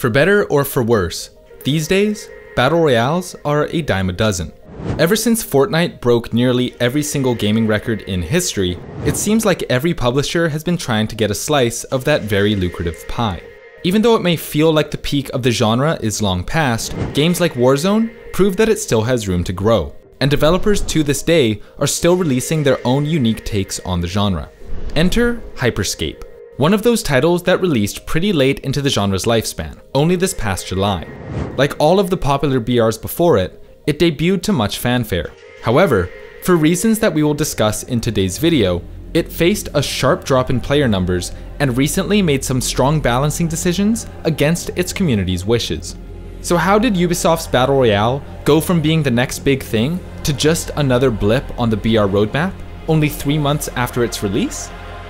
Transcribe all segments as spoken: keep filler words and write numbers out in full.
For better or for worse, these days, battle royales are a dime a dozen. Ever since Fortnite broke nearly every single gaming record in history, it seems like every publisher has been trying to get a slice of that very lucrative pie. Even though it may feel like the peak of the genre is long past, games like Warzone prove that it still has room to grow, and developers to this day are still releasing their own unique takes on the genre. Enter Hyper Scape, one of those titles that released pretty late into the genre's lifespan, only this past July. Like all of the popular B Rs before it, it debuted to much fanfare. However, for reasons that we will discuss in today's video, it faced a sharp drop in player numbers and recently made some strong balancing decisions against its community's wishes. So how did Ubisoft's Battle Royale go from being the next big thing to just another blip on the B R roadmap only three months after its release?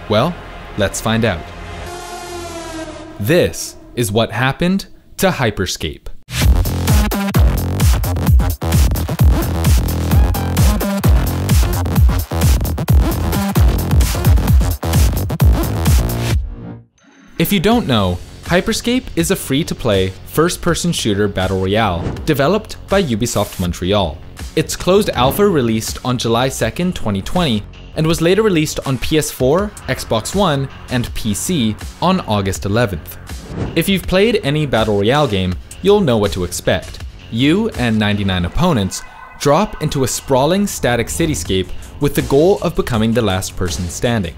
Well, let's find out. This is what happened to Hyper Scape. If you don't know, Hyper Scape is a free-to-play, first-person shooter battle royale developed by Ubisoft Montreal. Its closed alpha released on July second, twenty twenty, and was later released on P S four, Xbox One, and P C on August eleventh. If you've played any battle royale game, you'll know what to expect. You and ninety-nine opponents drop into a sprawling static cityscape with the goal of becoming the last person standing.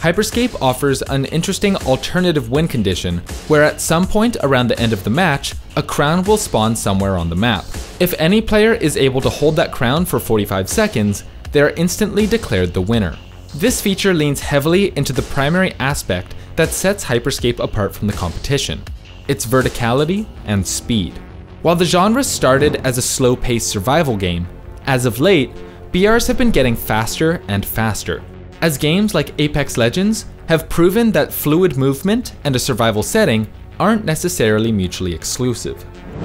Hyper Scape offers an interesting alternative win condition, where at some point around the end of the match, a crown will spawn somewhere on the map. If any player is able to hold that crown for forty-five seconds, they are instantly declared the winner. This feature leans heavily into the primary aspect that sets Hyper Scape apart from the competition: its verticality and speed. While the genre started as a slow-paced survival game, as of late, B Rs have been getting faster and faster, as games like Apex Legends have proven that fluid movement and a survival setting aren't necessarily mutually exclusive.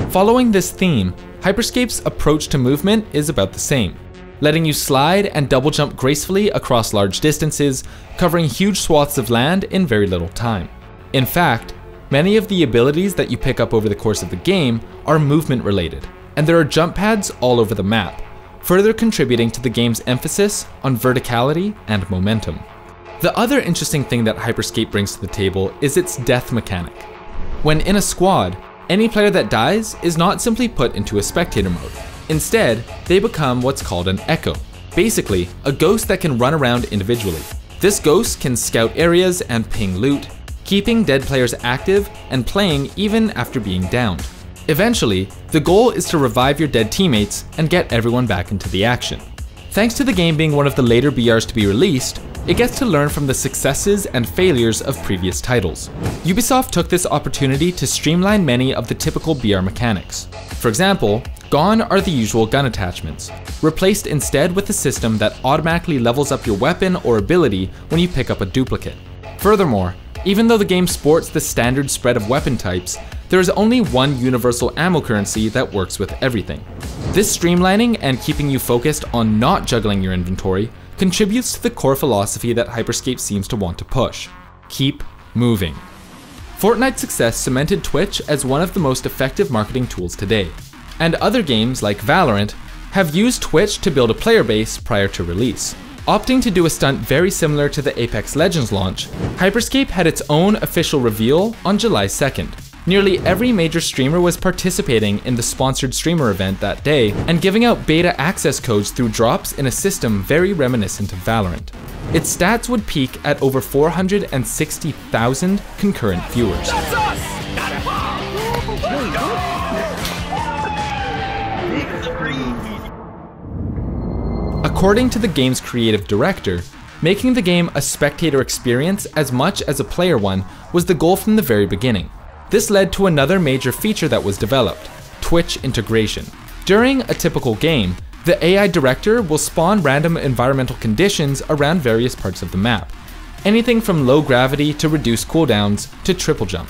Following this theme, Hyper Scape's approach to movement is about the same, letting you slide and double jump gracefully across large distances, covering huge swaths of land in very little time. In fact, many of the abilities that you pick up over the course of the game are movement related, and there are jump pads all over the map, further contributing to the game's emphasis on verticality and momentum. The other interesting thing that Hyper Scape brings to the table is its death mechanic. When in a squad, any player that dies is not simply put into a spectator mode. Instead, they become what's called an echo, basically a ghost that can run around individually. This ghost can scout areas and ping loot, keeping dead players active and playing even after being downed. Eventually, the goal is to revive your dead teammates and get everyone back into the action. Thanks to the game being one of the later B Rs to be released, it gets to learn from the successes and failures of previous titles. Ubisoft took this opportunity to streamline many of the typical B R mechanics. For example, gone are the usual gun attachments, replaced instead with a system that automatically levels up your weapon or ability when you pick up a duplicate. Furthermore, even though the game sports the standard spread of weapon types, there is only one universal ammo currency that works with everything. This streamlining and keeping you focused on not juggling your inventory contributes to the core philosophy that Hyper Scape seems to want to push: keep moving. Fortnite's success cemented Twitch as one of the most effective marketing tools today, and other games like Valorant have used Twitch to build a player base prior to release. Opting to do a stunt very similar to the Apex Legends launch, Hyper Scape had its own official reveal on July second. Nearly every major streamer was participating in the sponsored streamer event that day and giving out beta access codes through drops in a system very reminiscent of Valorant. Its stats would peak at over four hundred sixty thousand concurrent viewers. That's us! That's us! According to the game's creative director, making the game a spectator experience as much as a player one was the goal from the very beginning. This led to another major feature that was developed: Twitch integration. During a typical game, the A I director will spawn random environmental conditions around various parts of the map, anything from low gravity to reduced cooldowns to triple jump.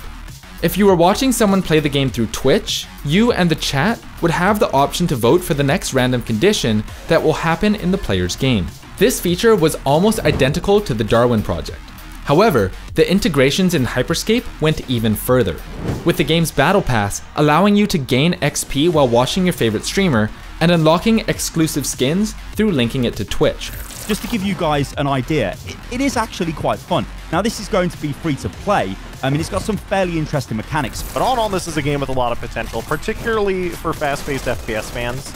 If you were watching someone play the game through Twitch, you and the chat would have the option to vote for the next random condition that will happen in the player's game. This feature was almost identical to the Darwin Project. However, the integrations in Hyper Scape went even further. with the game's Battle Pass, allowing you to gain X P while watching your favorite streamer, and unlocking exclusive skins through linking it to Twitch. Just to give you guys an idea, it, it is actually quite fun. Now, this is going to be free to play. I mean, it's got some fairly interesting mechanics. But all in all, this is a game with a lot of potential, particularly for fast-paced F P S fans.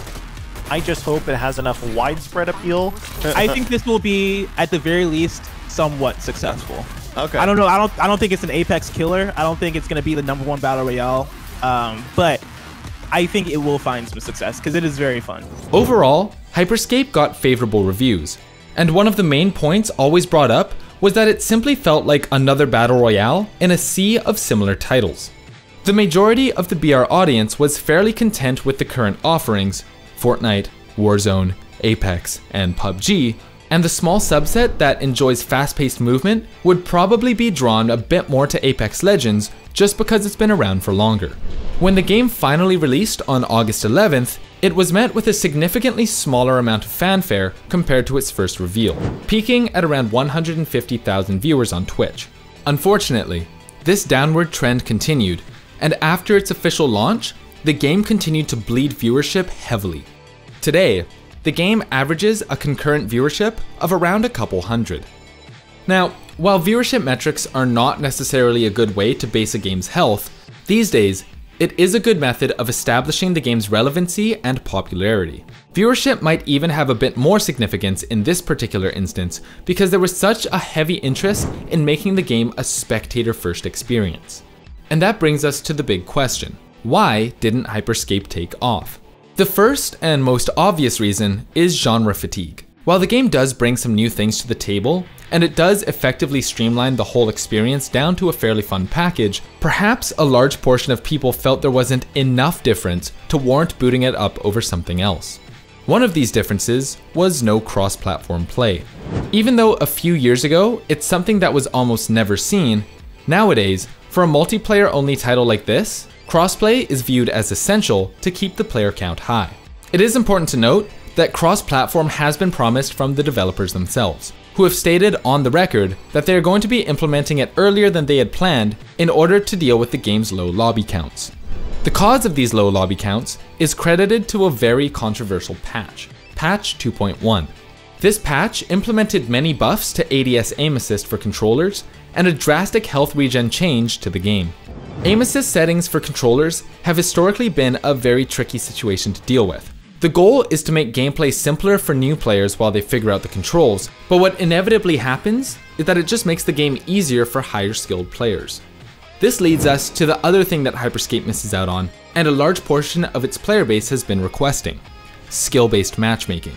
I just hope it has enough widespread appeal. I think this will be, at the very least, somewhat successful. Okay. I don't know. I don't. I don't think it's an Apex killer. I don't think it's going to be the number one battle royale. Um, but I think it will find some success because it is very fun. Overall, Hyper Scape got favorable reviews, and one of the main points always brought up was that it simply felt like another battle royale in a sea of similar titles. The majority of the B R audience was fairly content with the current offerings: Fortnite, Warzone, Apex, and P U B G, and the small subset that enjoys fast-paced movement would probably be drawn a bit more to Apex Legends just because it's been around for longer. When the game finally released on August eleventh, it was met with a significantly smaller amount of fanfare compared to its first reveal, peaking at around one hundred fifty thousand viewers on Twitch. Unfortunately, this downward trend continued, and after its official launch, the game continued to bleed viewership heavily. Today, the game averages a concurrent viewership of around a couple hundred. Now, while viewership metrics are not necessarily a good way to base a game's health, these days, it is a good method of establishing the game's relevancy and popularity. Viewership might even have a bit more significance in this particular instance because there was such a heavy interest in making the game a spectator-first experience. And that brings us to the big question: why didn't Hyper Scape take off? The first and most obvious reason is genre fatigue. While the game does bring some new things to the table, and it does effectively streamline the whole experience down to a fairly fun package, perhaps a large portion of people felt there wasn't enough difference to warrant booting it up over something else. One of these differences was no cross-platform play. Even though a few years ago, it's something that was almost never seen, nowadays, for a multiplayer-only title like this, crossplay is viewed as essential to keep the player count high. It is important to note that cross-platform has been promised from the developers themselves, who have stated on the record that they are going to be implementing it earlier than they had planned in order to deal with the game's low lobby counts. The cause of these low lobby counts is credited to a very controversial patch, patch two point one. This patch implemented many buffs to A D S aim assist for controllers and a drastic health regen change to the game. Aim assist settings for controllers have historically been a very tricky situation to deal with. The goal is to make gameplay simpler for new players while they figure out the controls, but what inevitably happens is that it just makes the game easier for higher skilled players. This leads us to the other thing that Hyper Scape misses out on, and a large portion of its player base has been requesting: skill-based matchmaking.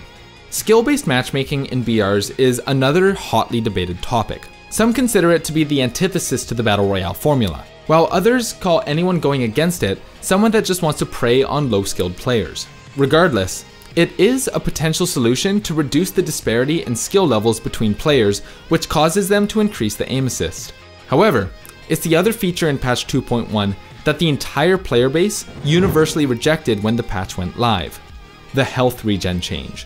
Skill-based matchmaking in B Rs is another hotly debated topic. Some consider it to be the antithesis to the Battle Royale formula, while others call anyone going against it someone that just wants to prey on low-skilled players. Regardless, it is a potential solution to reduce the disparity in skill levels between players, which causes them to increase the aim assist. However, it's the other feature in patch two point one that the entire player base universally rejected when the patch went live: the health regen change.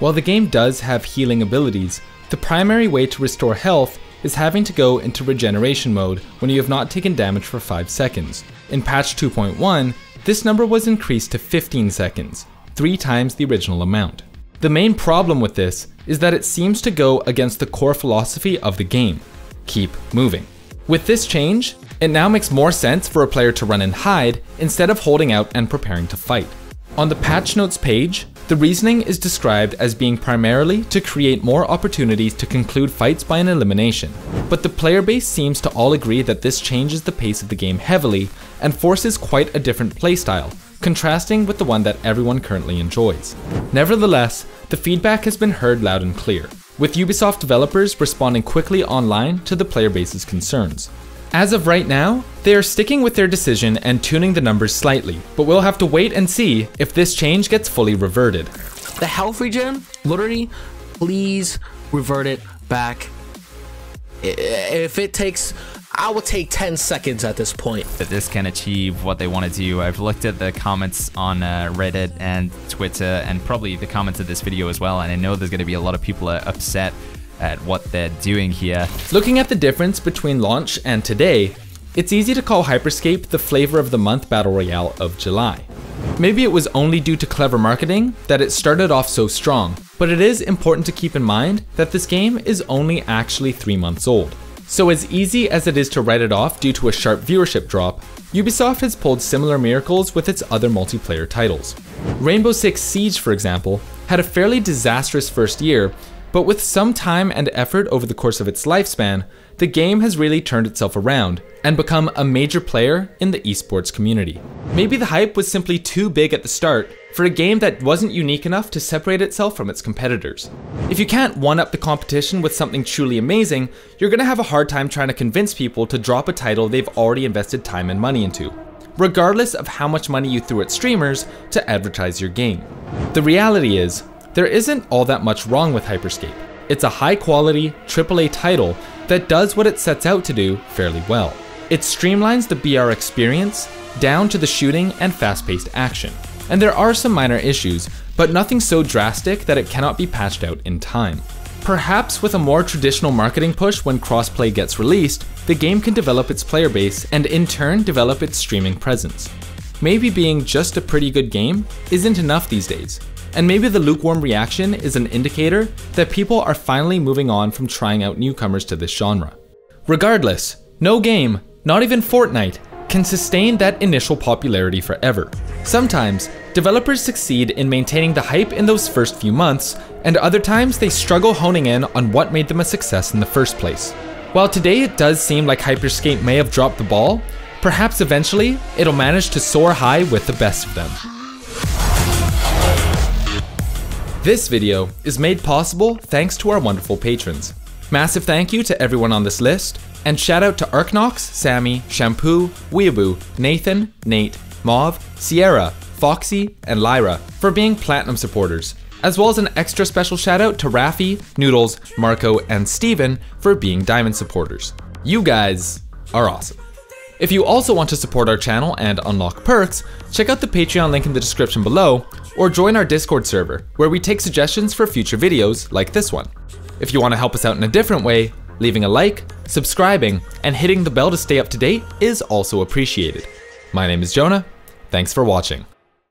While the game does have healing abilities, the primary way to restore health is having to go into regeneration mode when you have not taken damage for five seconds. In patch two point one, this number was increased to fifteen seconds, three times the original amount. The main problem with this is that it seems to go against the core philosophy of the game: keep moving. With this change, it now makes more sense for a player to run and hide instead of holding out and preparing to fight. On the patch notes page, the reasoning is described as being primarily to create more opportunities to conclude fights by an elimination, but the player base seems to all agree that this changes the pace of the game heavily and forces quite a different playstyle, contrasting with the one that everyone currently enjoys. Nevertheless, the feedback has been heard loud and clear, with Ubisoft developers responding quickly online to the player base's concerns. As of right now, they are sticking with their decision and tuning the numbers slightly, but we'll have to wait and see if this change gets fully reverted. The health regen, literally, please revert it back. If it takes, I will take ten seconds at this point. That this can achieve what they want to do. I've looked at the comments on uh, Reddit and Twitter, and probably the comments of this video as well, and I know there's going to be a lot of people uh, upset at what they're doing here. Looking at the difference between launch and today, It's easy to call Hyper Scape the flavor of the month battle royale of July. Maybe it was only due to clever marketing that it started off so strong, but it is important to keep in mind that this game is only actually three months old. So as easy as it is to write it off due to a sharp viewership drop, Ubisoft has pulled similar miracles with its other multiplayer titles. Rainbow Six Siege, for example, had a fairly disastrous first year, but with some time and effort over the course of its lifespan, the game has really turned itself around and become a major player in the esports community. Maybe the hype was simply too big at the start for a game that wasn't unique enough to separate itself from its competitors. If you can't one-up the competition with something truly amazing, you're gonna have a hard time trying to convince people to drop a title they've already invested time and money into, regardless of how much money you threw at streamers to advertise your game. The reality is, there isn't all that much wrong with Hyper Scape. It's a high-quality, triple A title that does what it sets out to do fairly well. It streamlines the B R experience down to the shooting and fast-paced action. And there are some minor issues, but nothing so drastic that it cannot be patched out in time. Perhaps with a more traditional marketing push when crossplay gets released, the game can develop its player base and in turn develop its streaming presence. Maybe being just a pretty good game isn't enough these days, and maybe the lukewarm reaction is an indicator that people are finally moving on from trying out newcomers to this genre. Regardless, no game, not even Fortnite, can sustain that initial popularity forever. Sometimes, developers succeed in maintaining the hype in those first few months, and other times they struggle honing in on what made them a success in the first place. While today it does seem like Hyper Scape may have dropped the ball, perhaps eventually it'll manage to soar high with the best of them. This video is made possible thanks to our wonderful patrons. Massive thank you to everyone on this list, and shout out to Arknox, Sammy, Shampoo, Weeaboo, Nathan, Nate, Mauve, Sierra, Foxy, and Lyra for being platinum supporters, as well as an extra special shout out to Rafi, Noodles, Marco, and Steven for being diamond supporters. You guys are awesome. If you also want to support our channel and unlock perks, check out the Patreon link in the description below, or join our Discord server, where we take suggestions for future videos like this one. If you want to help us out in a different way, leaving a like, subscribing, and hitting the bell to stay up to date is also appreciated. My name is Jonah, thanks for watching.